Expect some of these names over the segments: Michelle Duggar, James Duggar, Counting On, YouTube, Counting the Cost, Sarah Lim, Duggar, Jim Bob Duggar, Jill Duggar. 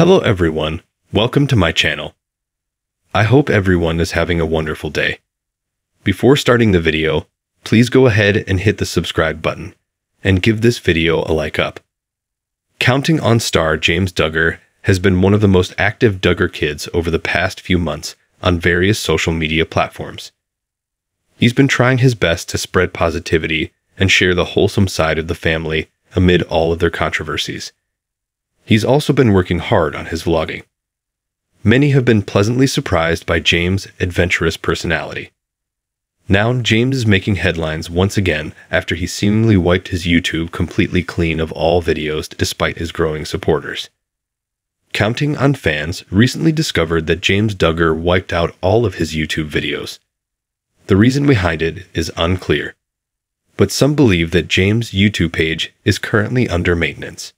Hello everyone, welcome to my channel. I hope everyone is having a wonderful day. Before starting the video, please go ahead and hit the subscribe button, and give this video a like up. Counting On star James Duggar has been one of the most active Duggar kids over the past few months on various social media platforms. He's been trying his best to spread positivity and share the wholesome side of the family amid all of their controversies. He's also been working hard on his vlogging. Many have been pleasantly surprised by James' adventurous personality. Now James is making headlines once again after he seemingly wiped his YouTube completely clean of all videos despite his growing supporters. Counting On fans recently discovered that James Duggar wiped out all of his YouTube videos. The reason behind it is unclear, but some believe that James' YouTube page is currently under maintenance.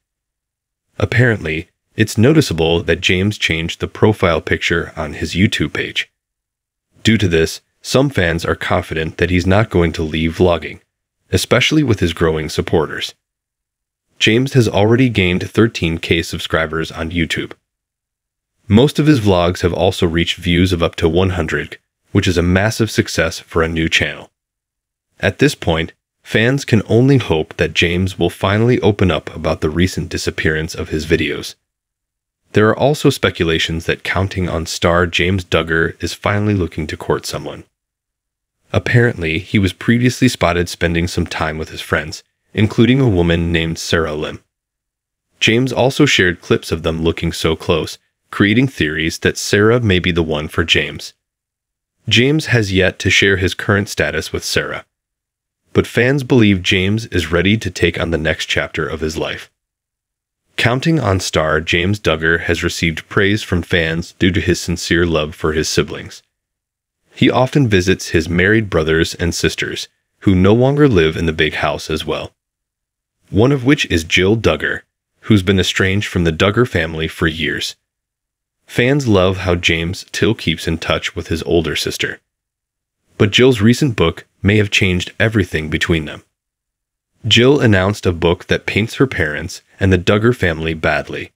Apparently, it's noticeable that James changed the profile picture on his YouTube page. Due to this, some fans are confident that he's not going to leave vlogging, especially with his growing supporters. James has already gained 13K subscribers on YouTube. Most of his vlogs have also reached views of up to 100, which is a massive success for a new channel. At this point, fans can only hope that James will finally open up about the recent disappearance of his videos. There are also speculations that Counting On star James Duggar is finally looking to court someone. Apparently, he was previously spotted spending some time with his friends, including a woman named Sarah Lim. James also shared clips of them looking so close, creating theories that Sarah may be the one for James. James has yet to share his current status with Sarah, but fans believe James is ready to take on the next chapter of his life. Counting On star James Duggar has received praise from fans due to his sincere love for his siblings. He often visits his married brothers and sisters, who no longer live in the big house as well. One of which is Jill Duggar, who's been estranged from the Duggar family for years. Fans love how James still keeps in touch with his older sister, but Jill's recent book may have changed everything between them. Jill announced a book that paints her parents and the Duggar family badly.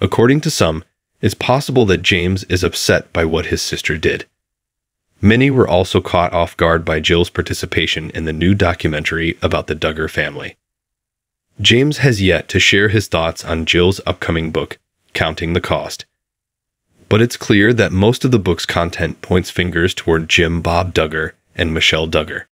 According to some, it's possible that James is upset by what his sister did. Many were also caught off guard by Jill's participation in the new documentary about the Duggar family. James has yet to share his thoughts on Jill's upcoming book, Counting the Cost, but it's clear that most of the book's content points fingers toward Jim Bob Duggar and Michelle Duggar.